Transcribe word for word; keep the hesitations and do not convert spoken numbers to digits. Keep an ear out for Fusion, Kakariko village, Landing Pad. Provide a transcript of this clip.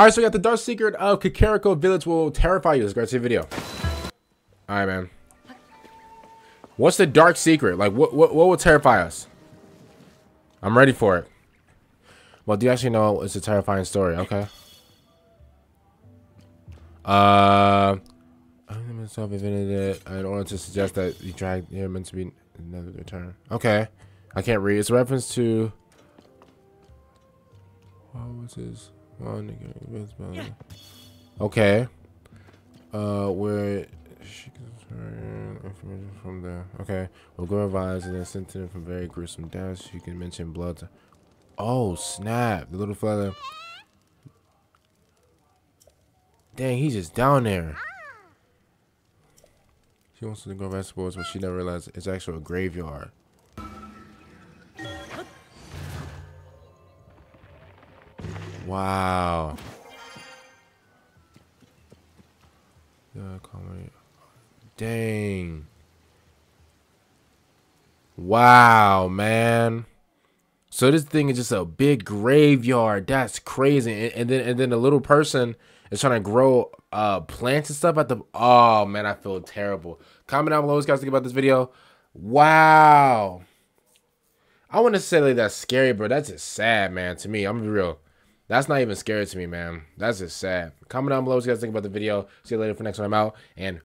Alright, so we got the dark secret of Kakariko village will terrify you. Let's go see the video. Alright, man. What's the dark secret? Like, what, what, what will terrify us? I'm ready for it. Well, do you actually know it's a terrifying story? Okay. Uh... I'm myself invented it in order to suggest that you dragged here meant to be another return. Okay. I can't read. It's a reference to... What was this? Okay. Uh, where she can information from there. Okay. We'll go advise and then sent it from very gruesome deaths. You can mention blood. Oh, snap. The little fella. Dang, he's just down there. She wants to go vegetables, but she never realized it's actually a graveyard. Wow. Dang. Wow, man. So this thing is just a big graveyard. That's crazy. And, and then and then the little person is trying to grow uh plants and stuff at the oh man, I feel terrible. Comment down below what you guys think about this video. Wow. I wouldn't necessarily say that's scary, but that's just sad, man, to me. I'm gonna be real. That's not even scary to me, man. That's just sad. Comment down below what you guys think about the video. See you later for the next one. I'm out, and